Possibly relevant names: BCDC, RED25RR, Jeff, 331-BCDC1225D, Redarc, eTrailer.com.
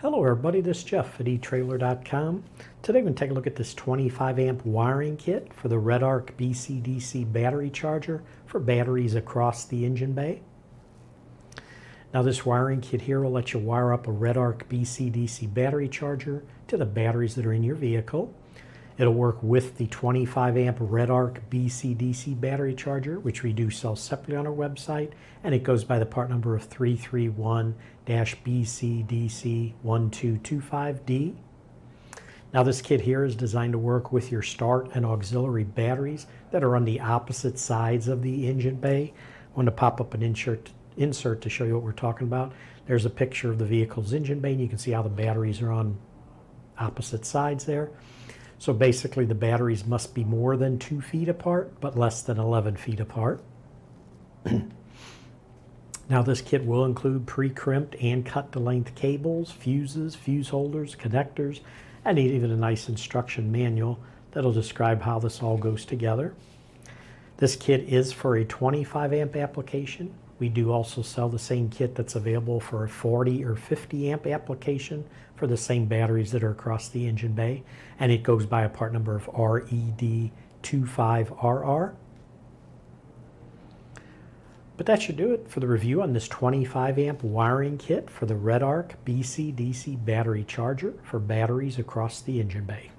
Hello everybody, this is Jeff at eTrailer.com. Today we're going to take a look at this 25 amp wiring kit for the Redarc BCDC battery charger for batteries across the engine bay. Now this wiring kit here will let you wire up a Redarc BCDC battery charger to the batteries that are in your vehicle. It'll work with the 25 amp Redarc BCDC battery charger, which we do sell separately on our website, and it goes by the part number of 331-BCDC1225D. Now this kit here is designed to work with your start and auxiliary batteries that are on the opposite sides of the engine bay. I want to pop up an insert to show you what we're talking about. There's a picture of the vehicle's engine bay, and you can see how the batteries are on opposite sides there. So basically the batteries must be more than 2 feet apart, but less than 11 feet apart. Now this kit will include pre-crimped and cut-to-length cables, fuses, fuse holders, connectors, and even a nice instruction manual that'll describe how this all goes together. This kit is for a 25 amp application. We do also sell the same kit that's available for a 40 or 50 amp application for the same batteries that are across the engine bay, and it goes by a part number of RED25RR. But that should do it for the review on this 25 amp wiring kit for the Redarc BCDC battery charger for batteries across the engine bay.